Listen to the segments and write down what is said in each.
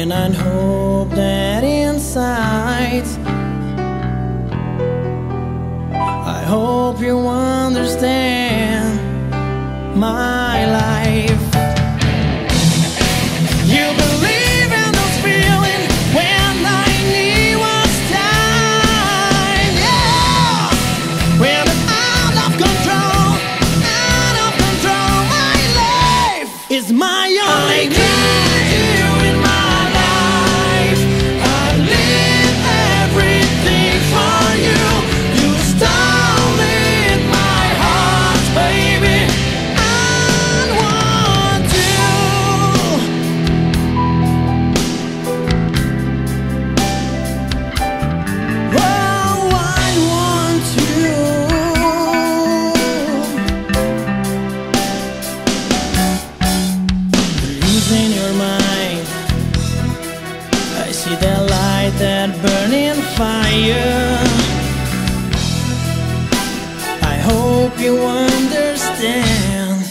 when I hope that inside, I hope you understand my life. You believe in those feelings when I knew was time, yeah. When I'm out of control, my life is my only life. See that light, that burning fire. I hope you understand.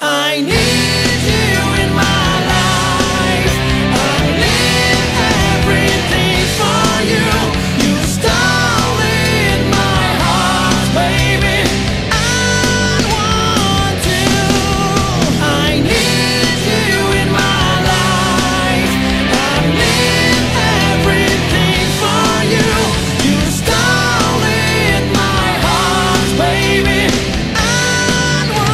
I need you in my life. I live everything for you. You stole in my heart, baby. I want you. I need you in my life. I live baby, I want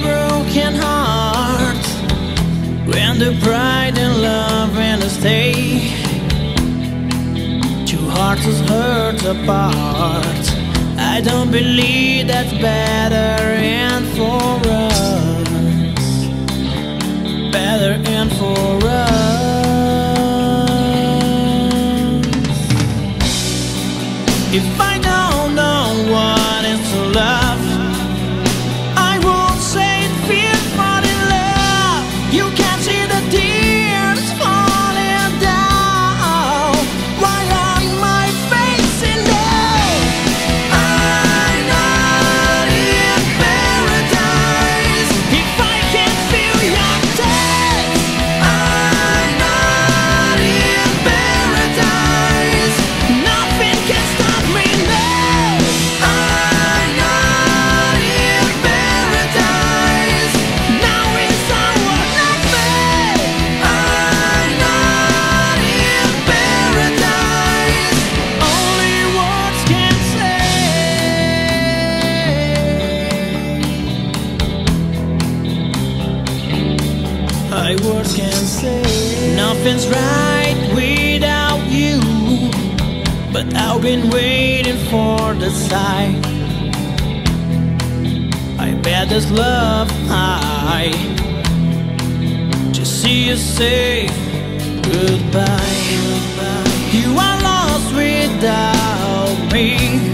my broken heart. When the pride and love and the stay, two hearts is hurt apart. I don't believe that's better and for us, better and for us. If I don't know what it's to love, I won't say it feels for the love. You can see the tears falling down right on my face, and now I'm not in paradise. If I can't feel your touch, I'm not in paradise. Nothing can stop me now. My words can't say nothing's right without you, but I've been waiting for the sign. I bet this love high to see you say goodbye. You are lost without me.